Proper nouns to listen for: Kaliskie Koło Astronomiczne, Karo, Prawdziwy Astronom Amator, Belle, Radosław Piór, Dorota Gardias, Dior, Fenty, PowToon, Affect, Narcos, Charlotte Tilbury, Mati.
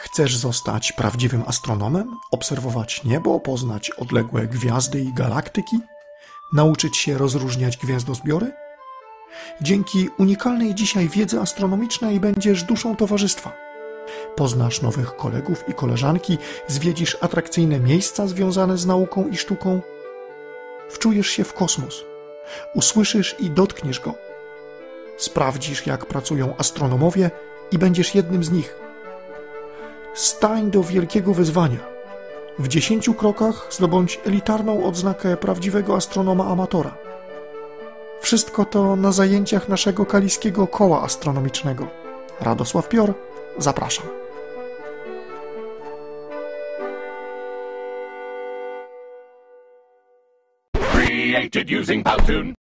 Chcesz zostać prawdziwym astronomem? Obserwować niebo, poznać odległe gwiazdy i galaktyki? Nauczyć się rozróżniać gwiazdozbiory? Dzięki unikalnej dzisiaj wiedzy astronomicznej będziesz duszą towarzystwa. Poznasz nowych kolegów i koleżanki, zwiedzisz atrakcyjne miejsca związane z nauką i sztuką. Wczujesz się w kosmos, usłyszysz i dotkniesz go. Sprawdzisz, jak pracują astronomowie i będziesz jednym z nich. Stań do wielkiego wyzwania. W 10 krokach zdobądź elitarną odznakę prawdziwego astronoma amatora. Wszystko to na zajęciach naszego Kaliskiego Koła Astronomicznego. Radosław Piór, zapraszam. Created using Powtoon.